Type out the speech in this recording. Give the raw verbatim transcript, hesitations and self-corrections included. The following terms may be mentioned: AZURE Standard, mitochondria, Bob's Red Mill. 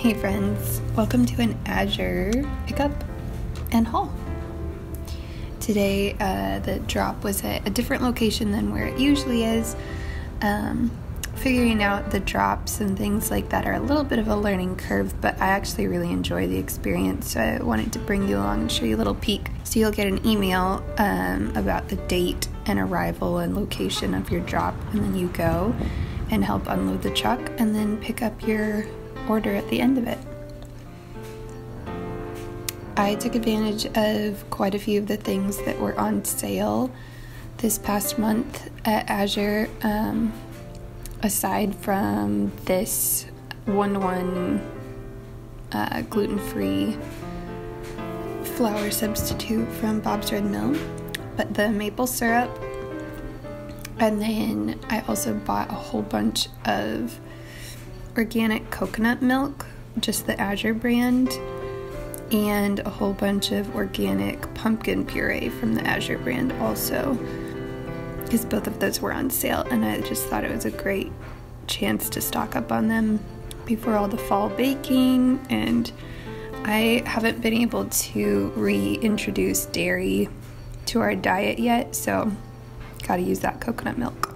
Hey friends, welcome to an Azure pickup and haul. Today uh, the drop was at a different location than where it usually is. Um, figuring out the drops and things like that are a little bit of a learning curve, but I actually really enjoy the experience, so I wanted to bring you along and show you a little peek. So you'll get an email um, about the date and arrival and location of your drop, and then you go and help unload the truck and then pick up your order at the end of it. I took advantage of quite a few of the things that were on sale this past month at Azure, um, aside from this one-to-one uh, gluten-free flour substitute from Bob's Red Mill, but the maple syrup, and then I also bought a whole bunch of organic coconut milk, just the Azure brand, and a whole bunch of organic pumpkin puree from the Azure brand also, because both of those were on sale and I just thought it was a great chance to stock up on them before all the fall baking. And I haven't been able to reintroduce dairy to our diet yet, so gotta use that coconut milk.